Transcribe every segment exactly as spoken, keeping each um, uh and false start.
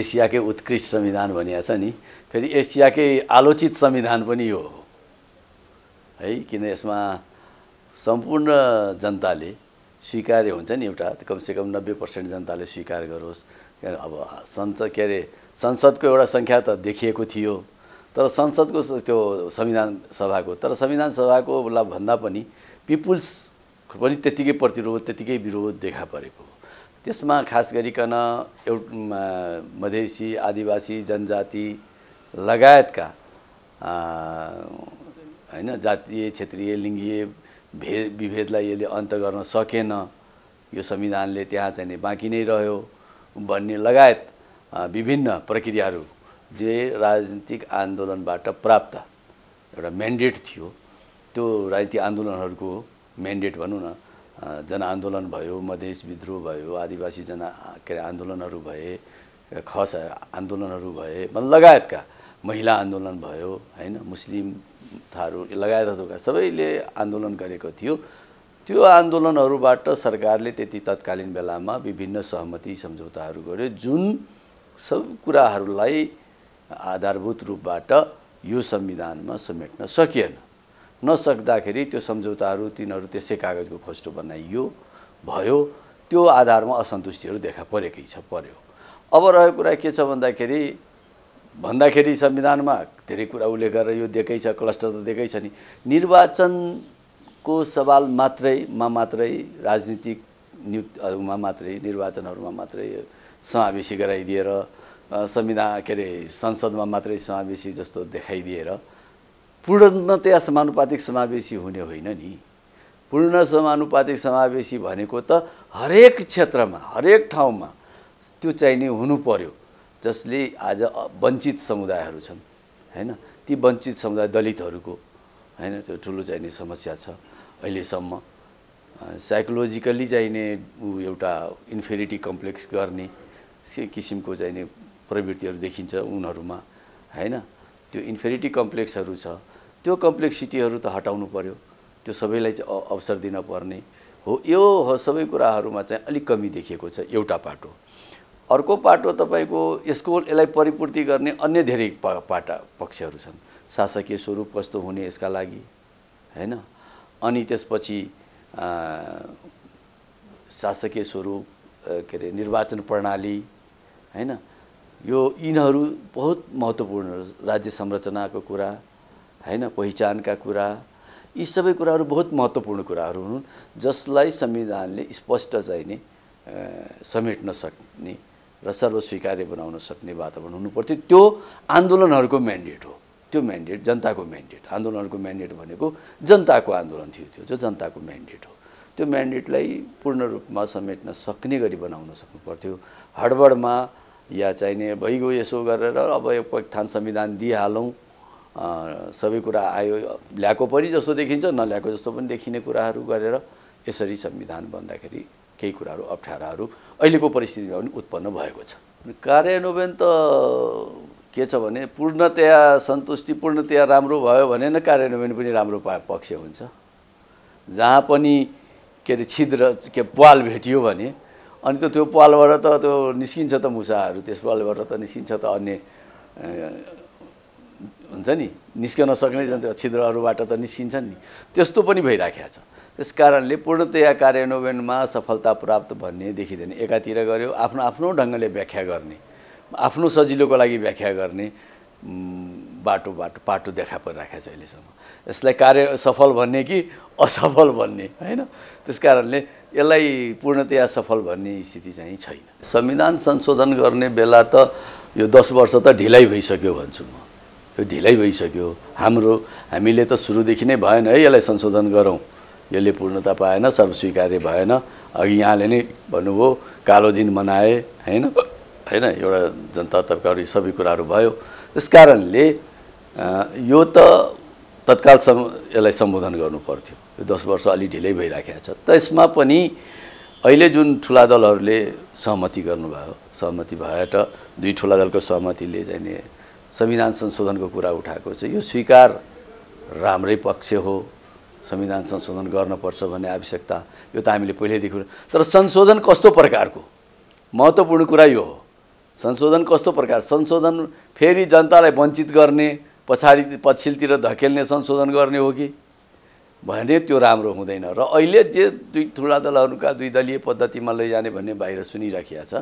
एशियाकै उत्कृष्ट संविधान भनिएको छ नि, फेरि एशियाकै आलोचित संविधान पनि हो है, किन यसमा सम्पूर्ण जनताले स्वीकार्य हुन्छ नि, एउटा कमसेकम नब्बे पर्सेंट जनताले स्वीकार गरोस्। अब संसद के अरे संसदको एउटा संख्या त देखिएको थियो, तर संसदको त्यो संविधान सभाको तर संविधान सभाको भन्दा पनि पिपुल्स पनि त्यतिकै प्रतिरोध त्यतिकै विरोध देखा परेको। त्यसमा खास गरिकन मधेसी आदिवासी जनजाति लगायतका हैन जातीय क्षेत्रीय लिङ्गीय भेद विभेदलाई यसले अन्त गर्न सकेन, यो संविधानले त्यहाँ चाहिँ बाँकी नै रह्यो भन्ने लगायत विभिन्न प्रक्रियाहरू जे राजनीतिक आन्दोलनबाट प्राप्त एउटा म्यान्डेट थियो, त्यो राजनीतिक आन्दोलनहरूको म्यान्डेट भनौँ न, जनआन्दोलन भयो, मधेस विद्रोह भयो, आदिवासी जन के आन्दोलनहरू भए, खस आन्दोलनहरू भए, लगायतका महिला आन्दोलन भयो हैन, मुस्लिम थारू लगायतका सबैले आन्दोलन गरेको थियो। त्यो आन्दोलनहरूबाट सरकारले त्यति तत्कालीन बेलामा विभिन्न सहमति सम्झौताहरू गर्यो, जुन सब कुराहरूलाई आधारभूत रूपबाट यो संविधानमा समेट्न सकिएन। नसक्दाखेरि त्यो सम्झौताहरू तिनीहरू त्यसै कागजको खोस्टो बनाइयो भयो, त्यो आधारमा असन्तुष्टिहरू देखा परेकै छ पर्यो। अब रहेको कुरा के छ भन्दाखेरि भन्दाखेरि संविधानमा धेरै कुरा उल्लेख गरेर यो दिएकै छ, क्लस्टर त दिएकै छ नि, निर्वाचनको सवाल मात्रैमा मात्रै राजनीतिक नियुक्तिहरूमा मात्रै निर्वाचनहरूमा मात्रै समावेशी गराइदिएर संविधान के अरे संसदमा मात्रै समावेशी जस्तो देखाइदिएर पूर्णतया समानुपातिक समावेशी हुने होइन नि। पूर्ण समानुपातिक समावेशी भनेको त हरेक क्षेत्रमा हरेक ठाउँमा त्यो चाहिने हुनु पर्यो, जसले आज वञ्चित समुदायहरू छन् हैन, ती वञ्चित समुदाय दलितहरूको हैन त्यो ठुलो चाहिने समस्या छ। अहिलेसम्म साइकोलोजिकली चाहिने एउटा इन्फेरिटी कम्प्लेक्स गर्ने किसिमको चाहिने प्रवृत्तिहरू देखिन्छ उनीहरूमा हैन, त्यो इन्फेरिटी कम्प्लेक्सहरू छ, त्यो कम्प्लेक्सिटीहरू त हटाउनु पर्यो, त्यो सबैलाई चाहिँ अवसर दिन पर्ने हो। यो हो सबै कुराहरूमा चाहिँ अलिक कमी देखिएको छ एउटा पाटो। अर्को पाटो तपाईको यसको यसलाई परिपूर्ति गर्ने अन्य धेरै पाटा पक्षहरू छन्, शासकीय स्वरूप कस्तो हुने यसका लागि हैन, अनि त्यसपछि शासकीय स्वरूप के अरे निर्वाचन प्रणाली हैन, यो यिनीहरू बहुत महत्त्वपूर्ण, राज्य संरचनाको कुरा हैन, पहिचानका कुरा, यी सबै कुराहरू बहुत महत्त्वपूर्ण कुराहरू हुन्, जसलाई संविधानले स्पष्ट चाहिने समेट्न सक्ने र सर्वस्वीकार्य बनाउन सक्ने वातावरण हुनुपर्थ्यो। त्यो आन्दोलनहरूको म्यान्डेट हो, त्यो म्यान्डेट जनताको म्यान्डेट, आन्दोलनहरूको म्यान्डेट भनेको जनताको आन्दोलन थियो, त्यो जो जनताको म्यान्डेट हो, त्यो म्यान्डेटलाई पूर्ण रूपमा समेट्न सक्ने गरी बनाउन सक्नुपर्थ्यो। हडबडमा या चाहिने भइगयो यसो गरेर अब एक थान संविधान दिइहालौँ, सबै कुरा आयो, ल्याएको पनि जस्तो देखिन्छ नल्याएको जस्तो पनि देखिने कुराहरू गरेर यसरी संविधान बन्दाखेरि केही कुराहरू अप्ठ्याराहरू अहिलेको परिस्थितिमा पनि उत्पन्न भएको छ। कार्यान्वयन त के छ भने पूर्णतया सन्तुष्टि पूर्णतया राम्रो भयो भने न कार्यान्वयन पनि राम्रो पक्ष हुन्छ, जहाँ पनि के अरे छिद्र के प्वाल भेटियो भने अनि त त्यो पालबाट त त्यो निस्किन्छ त मुसाहरू, त्यस पालबाट त निस्किन्छ त अन्य हुन्छ नि, निस्कन सक्ने जन्त छिद्रहरूबाट त निस्किन्छन् नि, त्यस्तो पनि भइराखेको छ। त्यस कारणले पूर्णतया कार्यान्वयनमा सफलता प्राप्त भन्ने देखिँदैन। एकातिर गऱ्यो आफ्नो आफ्नो ढङ्गले व्याख्या गर्ने, आफ्नो सजिलोको लागि व्याख्या गर्ने बाटो बाटो पाटो देखा परिराखेको छ अहिलेसम्म। यसलाई कार्य सफल भन्ने कि असफल भन्ने हैन, त्यस कारणले यसलाई पूर्णतया सफल भन्ने स्थिति चाहिँ छैन। संविधान संशोधन गर्ने बेला त यो दस वर्ष त ढिलाइ भइसक्यो भन्छु म, यो ढिलाइ भइसक्यो। हाम्रो हामीले त सुरुदेखि नै भएन है, यसलाई संशोधन गरौँ, यसले पूर्णता पाएन, सर्वस्वीकार्य भएन। अघि यहाँले नै भन्नुभयो कालो दिन मनाए हैन हैन, एउटा जनता तर्फबाट सबै कुराहरू भयो, त्यस कारणले यो त तत्काल सम यसलाई सम्बोधन गर्नुपर्थ्यो। यो दस वर्ष अलि ढिलै भइराखेको छ। त्यसमा पनि अहिले जुन ठुला दलहरूले सहमति गर्नुभयो, सहमति भएर दुई ठुला दलको सहमतिले चाहिँ संविधान संशोधनको कुरा उठाएको छ, यो स्वीकार राम्रै पक्ष हो। संविधान संशोधन गर्नुपर्छ भन्ने आवश्यकता यो त हामीले पहिल्यैदेखि, तर संशोधन कस्तो प्रकारको महत्त्वपूर्ण कुरा यो हो। संशोधन कस्तो प्रकार संशोधन फेरि जनतालाई वञ्चित गर्ने पछाडी पछिल्तिर धकेल्ने संशोधन गर्ने हो कि भने त्यो राम्रो हुँदैन र अहिले जे दुई ठूला दलहरुका दुई दलीय पद्धतिमा लैजाने भन्ने बाहिर सुनिराखिया छ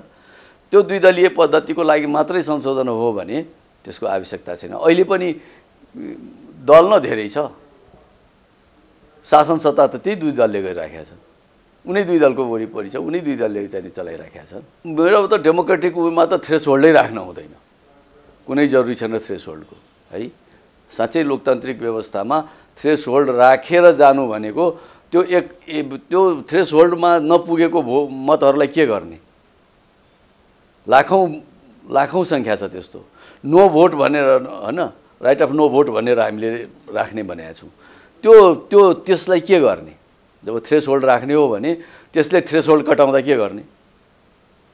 त्यो दुई दलीय पद्धतिको लागि मात्रै संशोधन हो भने त्यसको आवश्यकता छैन। अहिले पनि दल न धेरै छ, शासन सत्ता त त्यही दुई दलले गरिराखेका छन्, उनी दुई दलको वरिपरि छ, उनी दुई दलले चाहिँ चलाइराखेका छन्। मेरो त डेमोक्रेटिक वेमा त थ्रेसहोल्डै राख्न हुँदैन, कुनै जरुरी छैन थ्रेसहोल्डको है। साच्चै लोकतान्त्रिक व्यवस्थामा थ्रेसहोल्ड राखेर जानु भनेको त्यो एक त्यो थ्रेसहोल्डमा नपुगेको मतहरुलाई के गर्ने, लाखौं लाखौं संख्या छ त्यस्तो नो भोट भनेर हैन, राइट अफ नो भोट भनेर हामीले राख्ने भनेका छौं। त्यो त्यो त्यसलाई के गर्ने, जब थ्रेसहोल्ड राख्ने हो भने त्यसले थ्रेसहोल्ड कटाउँदा के गर्ने,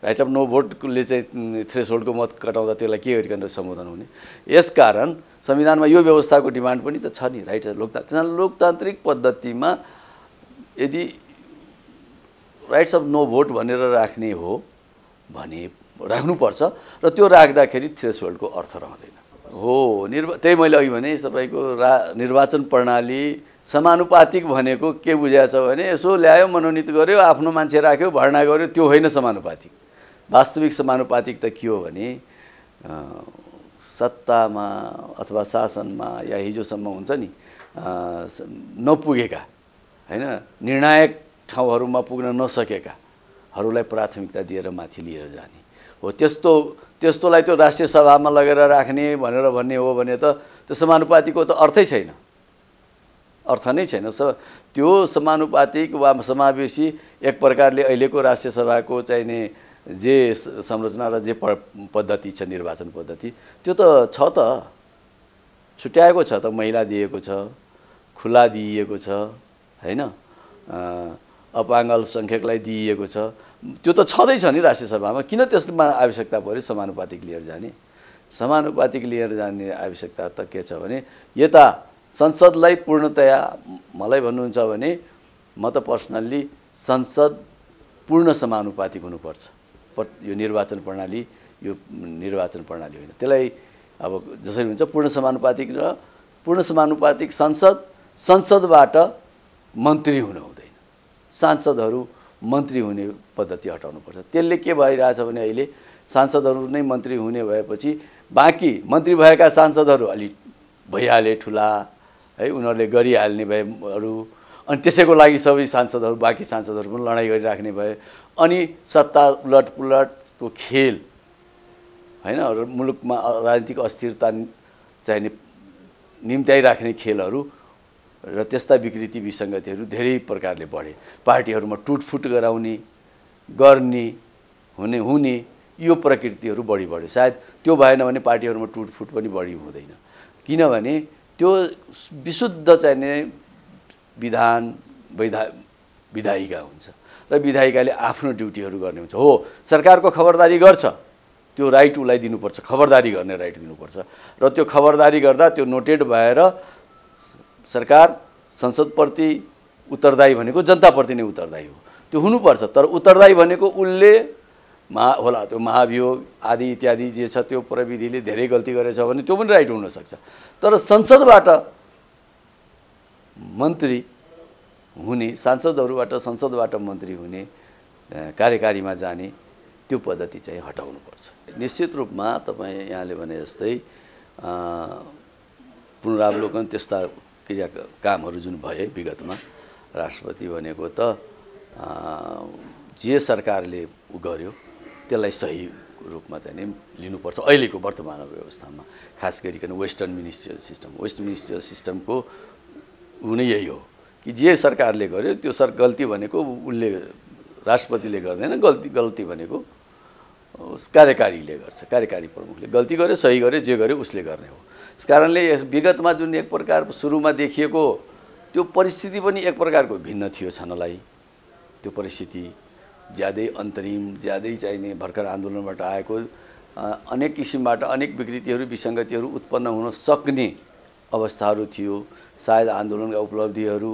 राइट अफ नो भोटले चाहिँ थ्रेसहोल्डको मत कटाउँदा त्यसलाई के गरेर सम्बोधन हुने। यसकारण संविधानमा यो व्यवस्थाको डिमान्ड पनि त छ नि, राइट लोकतान्त्रिक लोकतान्त्रिक पद्धतिमा यदि राइट्स अफ नो भोट भनेर राख्ने हो भने राख्नुपर्छ र त्यो राख्दाखेरि थ्रेसहोल्डको अर्थ रहँदैन हो। निर्वा त्यही मैले अघि भने सबैको रा निर्वाचन प्रणाली समानुपातिक भनेको के बुझाएको छ भने यसो ल्यायो मनोनीत गर्यो आफ्नो मान्छे राख्यो भर्ना गर्यो, त्यो होइन समानुपातिक। वास्तविक समानुपातिक त के हो भने सत्तामा अथवा शासनमा या हिजोसम्म हुन्छ नि नपुगेका हैन निर्णायक ठाउँहरुमा पुग्न नसकेकाहरुलाई प्राथमिकता दिएर माथि लिएर जाने हो। त्यस्तो त्यस्तोलाई त्यो राष्ट्रिय सभामा लगेर राख्ने भनेर भन्ने हो भने त त्यो समानुपातिकको त अर्थै छैन, अर्थ नै छैन। त्यो समानुपातिक वा समावेशी एक प्रकारले अहिलेको राष्ट्रिय सभाको चाहिने जे संरचना र जे पद्धति छ निर्वाचन पद्धति त्यो त छ, त छुट्याएको छ, त महिला दिएको छ, खुला दिएको छ हैन, अपाङ्ग अल्पसंख्यकलाई दिएको छ, त्यो त छँदैछ नि राष्ट्रिय सभामा। किन त्यसमा आवश्यकता पर्यो समानुपातिक लिएर जाने, समानुपातिक लिएर जाने आवश्यकता त के छ भने यता संसदलाई पूर्णतया मलाई भन्नुहुन्छ भने म त पर्सनल्ली संसद पूर्ण समानुपातिक हुनुपर्छ। यो निर्वाचन प्रणाली यो निर्वाचन प्रणाली होइन, त्यसलाई अब जसरी हुन्छ पूर्ण समानुपातिक र पूर्ण समानुपातिक संसद, संसदबाट मन्त्री हुनु हुँदैन, सांसदहरू मन्त्री हुने पद्धति हटाउनुपर्छ। त्यसले के भइरहेछ भने अहिले सांसदहरू नै मन्त्री हुने भएपछि बाँकी मन्त्री भएका सांसदहरू अलि भइहाले ठुला है उनीहरूले गरिहाल्ने भएहरू, अनि त्यसैको लागि सबै सांसदहरू बाँकी सांसदहरू पनि लडाइँ गरिराख्ने भए, अनि सत्ता उलटपुलटको खेल हैन मुलुकमा राजनीतिक अस्थिरता चाहिने निम्त्याइराख्ने खेलहरू र त्यस्ता विकृति विसङ्गतिहरू धेरै प्रकारले बढे। पार्टीहरूमा टुटफुट गराउने गर्ने हुने हुने यो प्रकृतिहरू बढी बढ्यो। सायद त्यो भएन भने पार्टीहरूमा टुटफुट पनि बढी हुँदैन, किनभने त्यो विशुद्ध चाहिने विधान विधा विधायिका हुन्छ र विधायिकाले आफ्नो ड्युटीहरू गर्ने हुन्छ। हो सरकारको खबरदारी गर्छ, त्यो राइट उलाई दिनुपर्छ, खबरदारी गर्ने राइट दिनुपर्छ र त्यो खबरदारी गर्दा त्यो नोटेड भएर सरकार संसदप्रति उत्तरदायी भनेको जनताप्रति नै उत्तरदायी हो, त्यो हुनुपर्छ। तर उत्तरदायी भनेको उसले महा होला त्यो महाभियोग आदि इत्यादि जे छ त्यो प्रविधिले धेरै गल्ती गरेछ भने त्यो पनि राइट हुनसक्छ। तर संसदबाट मन्त्री हुने, सांसदहरूबाट संसदबाट मन्त्री हुने, कार्यकारीमा जाने त्यो पद्धति चाहिँ हटाउनुपर्छ। निश्चित रूपमा तपाईँ यहाँले भने जस्तै पुनरावलोकन त्यस्ता क्रिया कामहरू जुन भए विगतमा, राष्ट्रपति भनेको त जे सरकारले उ गर्यो त्यसलाई सही रूपमा चाहिँ नि लिनुपर्छ। अहिलेको वर्तमान व्यवस्थामा खास गरिकन western ministerial system, west ministerial सिस्टमको हुने यही हो कि जे सरकारले गर्यो त्यो सर गल्ती भनेको उसले राष्ट्रपतिले गर्दैन, गल्ती गल्ती भनेको कार्यकारीले गर्छ, कार्यकारी प्रमुखले गल्ती गर्यो सही गर्यो जे गर्यो उसले गर्ने हो। यस कारणले यस विगतमा जुन एक प्रकार सुरुमा देखिएको त्यो परिस्थिति पनि एक प्रकारको भिन्न थियो छनलाई। त्यो परिस्थिति ज्यादै अन्तरिम ज्यादै चाहिने भर्खर आन्दोलनबाट आएको अनेक किसिमबाट अनेक विकृतिहरू विसङ्गतिहरू उत्पन्न हुन सक्ने अवस्थाहरू थियो। सायद आन्दोलनका उपलब्धिहरू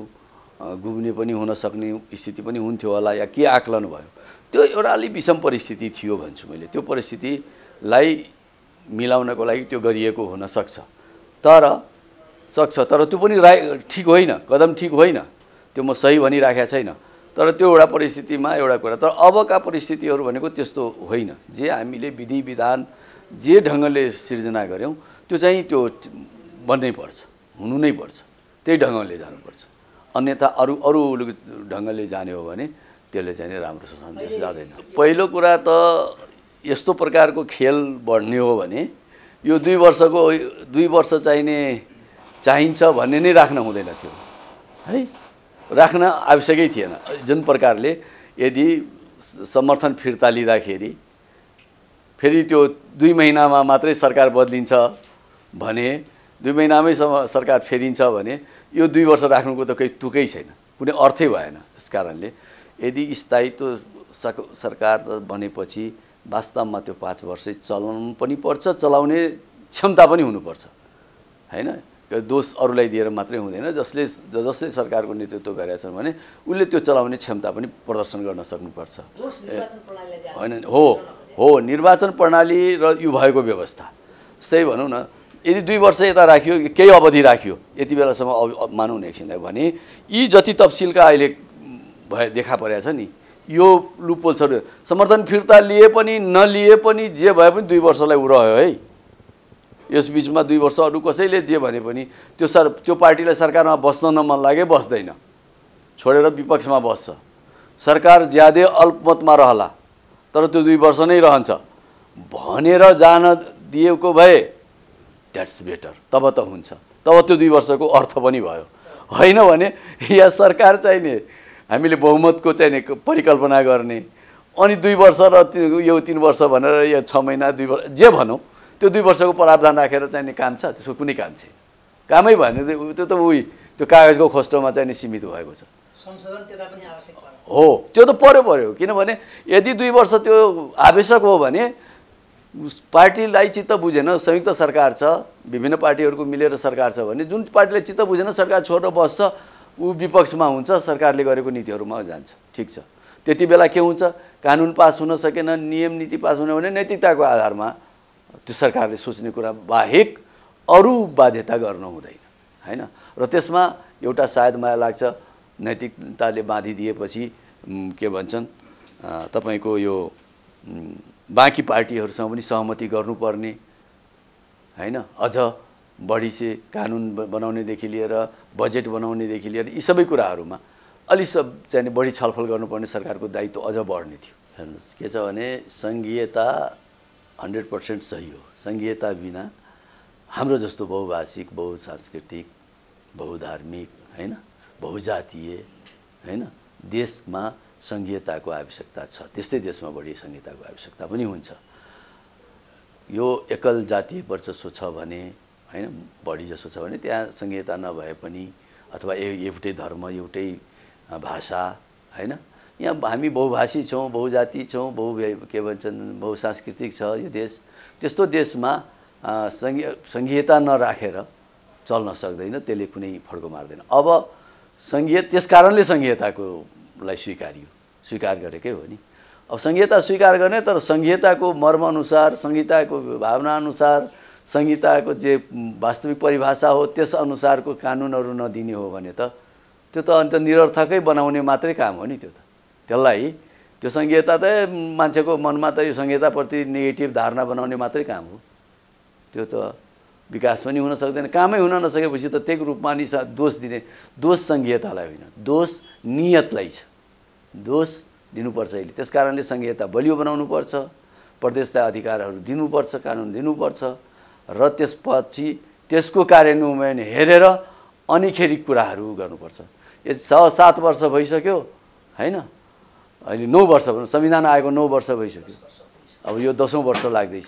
गुम्ने पनि हुन सक्ने स्थिति पनि हुन्थ्यो होला या के आकलन भयो, त्यो एउटा अलि विषम परिस्थिति थियो भन्छु मैले। त्यो परिस्थिति मिलाउनको लागि त्यो गरिएको हुन सक्छ तर सक्छ तर त्यो पनि ठीक होइन कदम ठीक होइन त्यो म सही भनिराखेको छैन तर त्यो एउटा परिस्थितिमा एउटा कुरा तर अबका परिस्थितिहरु भनेको त्यस्तो होइन जे हामीले विधि विधान जे ढंगले सिर्जना गर्यौं त्यो चाहिँ त्यो बन्नै पर्छ हुनु नै पर्छ त्यही ढंगले जानु पर्छ अन्यथा अरु अरु ढंगले जाने हो भने त्यसले चाहिँ राम्रो सन्देश जादैन। पहिलो कुरा त यस्तो प्रकारको खेल बढ्ने हो भने यो दुई वर्षको दुई वर्ष चाहिने चाहिन्छ भन्ने नै राख्न हुँदैन थियो है राख्न आवश्यकै थिएन। जुन प्रकारले यदि समर्थन फिर्ता लिँदाखेरि फेरि त्यो दुई महिनामा मात्रै सरकार बदलिन्छ भने दुई महिनामै सरकार फेरिन्छ भने यो दुई वर्ष राख्नुको त केही तुकै छैन कुनै अर्थै भएन। यसकारणले यदि स्थायित्व सरकार बनेपछि वास्तवमा त्यो पाँच वर्ष चलाउनु पनि पर्छ चलाउने क्षमता पनि हुनुपर्छ हैन दोष अरूलाई दिएर मात्रै हुँदैन जसले जसले सरकारको नेतृत्व गरेछन् भने उले त्यो चलाउने क्षमता पनि प्रदर्शन गर्न सक्नुपर्छ हैन हो हो निर्वाचन प्रणाली र यो भएको व्यवस्था सही भनौं न यदि दुई वर्ष यता राखियो केही अवधि राखियो यति बेलासम्म मानौँ एकछिनलाई भने यी जति तफसिलका अहिले भए देखा परेछ नि यो लुपहोल छ समर्थन फिर्ता लिए पनि नलिए पनि जे भए पनि दुई वर्षलाई उ रह्यो है यस बीचमा दुई वर्ष अरु कसैले जे भने पनि त्यो सर त्यो पार्टीलाई सरकारमा बस्न न मन लागे बस्दैन छोडेर विपक्षमा बस्छ सरकार ज्यादै अल्पमतमा रहला तर त्यो दुई वर्ष नै रहन्छ भनेर जान दिएको भए द्याट्स बेटर तब त हुन्छ तब त्यो दुई वर्षको अर्थ पनि भयो हैन भने या सरकार चाहिने हामीले बहुमतको चाहिने परिकल्पना गर्ने अनि दुई वर्ष र यो तीन वर्ष भनेर यो छ महिना दुई वर्ष जे भनौं त्यो दुई वर्षको प्रावधान राखेर चाहिने काम छ त्यसको कुनै काम छैन कामै भएन त्यो त उही त्यो कागजको खोस्टोमा चाहिने सीमित भएको छ। संशोधन त्यता पनि आवश्यक हो त्यो त पर्यो पर्यो किनभने यदि दुई वर्ष त्यो आवश्यक हो भने पार्टीलाई चित्त बुझेन संयुक्त सरकार छ विभिन्न पार्टीहरुको मिलेर सरकार छ भने जुन पार्टीलाई चित्त बुझेन सरकार छोडेर बस्छ उ विपक्षमा हुन्छ सरकारले गरेको नीतिहरुमा जान्छ ठीक छ। त्यति बेला के हुन्छ कानून पास हुन सकेन नियम नीति पास हुन भने नैतिकताको आधारमा त्यो सरकारले सोच्ने कुरा बाहेक अरु बाध्यता गर्न हुँदैन हैन र त्यसमा एउटा सायद मलाई लाग्छ नैतिकताले बाँधी दिएपछि के भन्छन् तपाईको यो बाकी पार्टीहरुसँग पनि सहमति गर्नुपर्ने हैन अझ बढी से कानून बनाउने देखि लिएर बजेट बनाउने देखि लिएर यी सबै कुराहरुमा अलि सब चाहिँ बढी छलफल गर्नुपर्ने सरकारको दायित्व अझ बढ्ने थियो। हेर्नुस् के छ भने संघीयता हन्ड्रेड पर्सेन्ट सही हो संघीयता बिना हाम्रो जस्तो बहुभाषिक बहुसांस्कृतिक बहुधार्मिक हैन बहुजातीय हैन देशमा संघीयताको आवश्यकता छ त्यस्तै देशमा बढी संघीयताको आवश्यकता पनि हुन्छ। यो एकल जातीय वर्चस्व छ भने हैन बढी जसो छ भने त्यहाँ संघीयता नभए पनि अथवा एउटै धर्म एउटै भाषा हैन यहाँ हामी बहुभाषी छौं बहुजाति छौं बहु के भन्छन् बहुसांस्कृतिक छ यो देश त्यस्तो देशमा संघीयता नराखेर चल्न सक्दैन त्यसले कुनै फड्को मार्दैन। अब संघीय त्यसकारणले संघीयताको लाई स्वीकारियो स्वीकार गरेकै हो नि अब संघीयता स्वीकार गर्ने तर संघीयताको मर्म अनुसार संघीयताको भावना अनुसार संहिताको जे वास्तविक परिभाषा हो त्यस अनुसारको कानूनहरु नदिने हो भने त त्यो त अन्त निरर्थकै बनाउने मात्रै काम हो नि त्यो त त्यसलाई त्यो संहिता त मान्छेको मनमा त यो संहिताप्रति नेगेटिभ धारणा बनाउने मात्रै काम हो त्यो त विकास पनि हुन सक्दैन कामै हुन नसकेपछि त त्यही रूपमा नि दोष दिने दोष संहितालाई होइन दोष नियतलाई छ दोष दिनुपर्छ अहिले त्यसकारणले संहिता बलियो बनाउनु पर्छ प्रदेशका अधिकारहरु दिनुपर्छ कानून दिनुपर्छ र त्यसपछि त्यसको कार्यान्वयन हेरेर अनिखेरी कुराहरु गर्नुपर्छ। यो सात वर्ष भइसक्यो हैन अहिले नौ वर्ष भयो संविधान आएको नौ वर्ष भइसक्यो अब यो दशौं वर्ष लाग्दैछ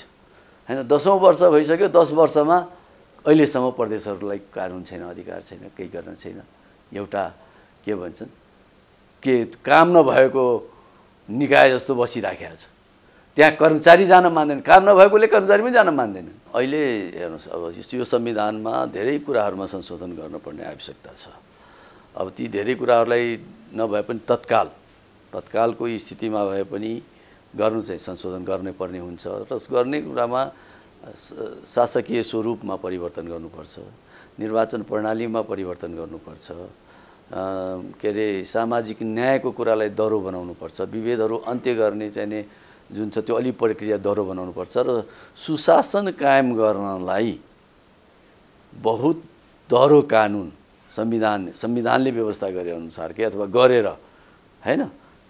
हैन दशौं वर्ष भइसक्यो दस वर्षमा अहिलेसम्म प्रदेशहरुलाई कानून छैन अधिकार छैन केही गर्न छैन एउटा के भन्छन् के काम नभएको निकाय जस्तो बसिराखेको छ त्यहाँ कर्मचारी जान मान्दैन काम नभएकोले कर्मचारी पनि जान मान्दैन। अहिले हेर्नुस् अब यो संविधानमा धेरै कुराहरुमा संशोधन गर्नुपर्ने आवश्यकता छ अब ती धेरै कुराहरुलाई नभए पनि तत्काल तत्कालको स्थितिमा भए पनि गर्नु चाहिँ संशोधन गर्ने पर्ने हुन्छ र गर्ने कुरामा शासकीय स्वरूपमा परिवर्तन गर्नुपर्छ, निर्वाचन प्रणालीमा परिवर्तन गर्नुपर्छ, के रे सामाजिक न्यायको कुरालाई दरो बनाउनुपर्छ, विभेदहरू अन्त्य गर्ने चाहिने जुन छ त्यो अलि प्रक्रिया दरो बनाउनुपर्छ र सुशासन कायम गर्नलाई बहुत दरो कानुन संविधान संविधानले व्यवस्था गरे अनुसारकै अथवा गरेर हैन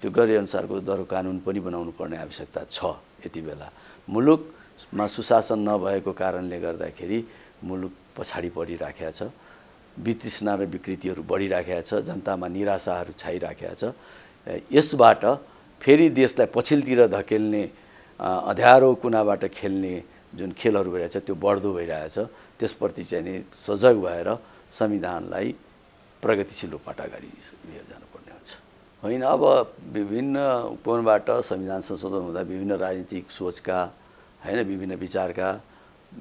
त्यो गरे अनुसारको दरो कानुन पनि बनाउनु पर्ने आवश्यकता छ। यति बेला मुलुकमा सुशासन नभएको कारणले गर्दाखेरि मुलुक पछाडी बढिराखेको छ, वितृष्णा र विकृतिहरू बढिराखेको छ, जनतामा निराशाहरू छाइराखेको छ। यसबाट फेरि देशलाई पछिल्तिर धकेल्ने अँध्यारो कुनाबाट खेल्ने जुन खेलहरू भइरहेछ त्यो बढ्दो भइरहेछ। त्यसप्रति चाहिँ नि सजग भएर संविधानलाई प्रगतिशील रूपबाट अगाडि लिएर जानुपर्ने हुन्छ। होइन अब विभिन्न कोणबाट संविधान संशोधन हुँदा विभिन्न राजनीतिक सोचका हैन विभिन्न विचारका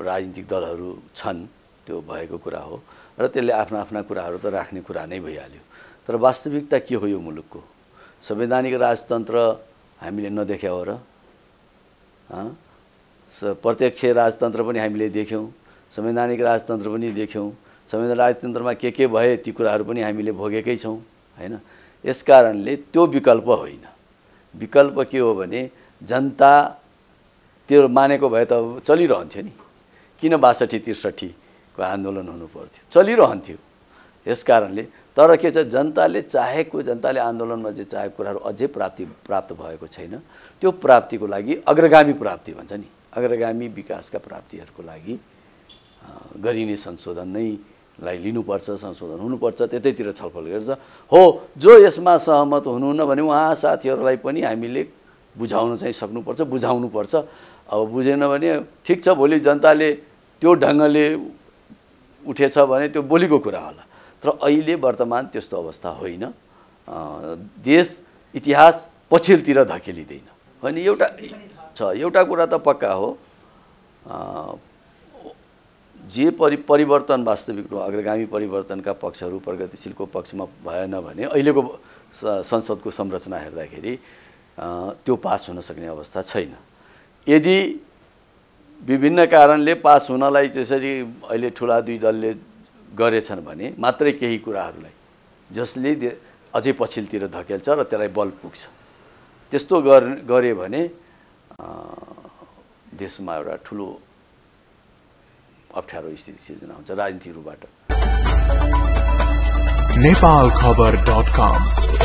राजनीतिक दलहरू छन्, त्यो भएको कुरा हो र त्यसले आफ्ना आफ्ना कुराहरू त राख्ने कुरा नै भइहाल्यो। तर वास्तविकता के हो यो मुलुकको? संवैधानिक राजतन्त्र हामीले नदेख्या हो र प्रत्यक्ष राजतन्त्र पनि हामीले देख्यौँ, संवैधानिक राजतन्त्र पनि देख्यौँ, संवैधानिक राजतन्त्रमा के के भए ती कुराहरू पनि हामीले भोगेकै छौँ हैन। यसकारणले त्यो विकल्प होइन, विकल्प के हो भने जनता त्यो मानेको भए त चलिरहन्थ्यो नि, किन बासठी त्रिसठी को आन्दोलन हुनुपर्थ्यो, चलिरहन्थ्यो। यसकारणले तर के छ, जनताले चाहेको जनताले आन्दोलनमा जे चाहेको कुराहरू अझै प्राप्ति प्राप्त भएको छैन। त्यो प्राप्तिको लागि अग्रगामी प्राप्ति भन्छ नि, अग्रगामी विकासका प्राप्तिहरूको लागि गरिने संशोधन नै लाई लिनुपर्छ, संशोधन हुनुपर्छ, त्यतैतिर छलफल गर्छ हो। जो यसमा सहमत हुनुहुन्न भने उहाँ साथीहरूलाई पनि हामीले बुझाउन चाहिँ सक्नुपर्छ, बुझाउनुपर्छ। अब बुझेन भने ठिक छ, भोलि जनताले त्यो ढङ्गले उठेछ भने त्यो बोलीको कुरा होला। तर अहिले वर्तमान त्यस्तो अवस्था होइन, देश इतिहास पछिल्तिर धकेलिँदैन होइन। एउटा छ, एउटा कुरा त पक्का हो, जे परि परिवर्तन वास्तविक रूपमा अग्रगामी परिवर्तनका पक्षहरू प्रगतिशीलको पक्षमा भएन भने अहिलेको संसदको संरचना हेर्दाखेरि त्यो पास हुन सक्ने अवस्था छैन। यदि विभिन्न कारणले पास हुनलाई त्यसरी अहिले ठुला दुई दलले गरेछन् भने मात्रै केही कुराहरूलाई जसले अझै पछिल्तिर धकेल्छ र त्यसलाई बल पुग्छ, त्यस्तो गरे भने देशमा एउटा ठुलो अप्ठ्यारो स्थिति सिर्जना हुन्छ राजनीतिहरूबाट।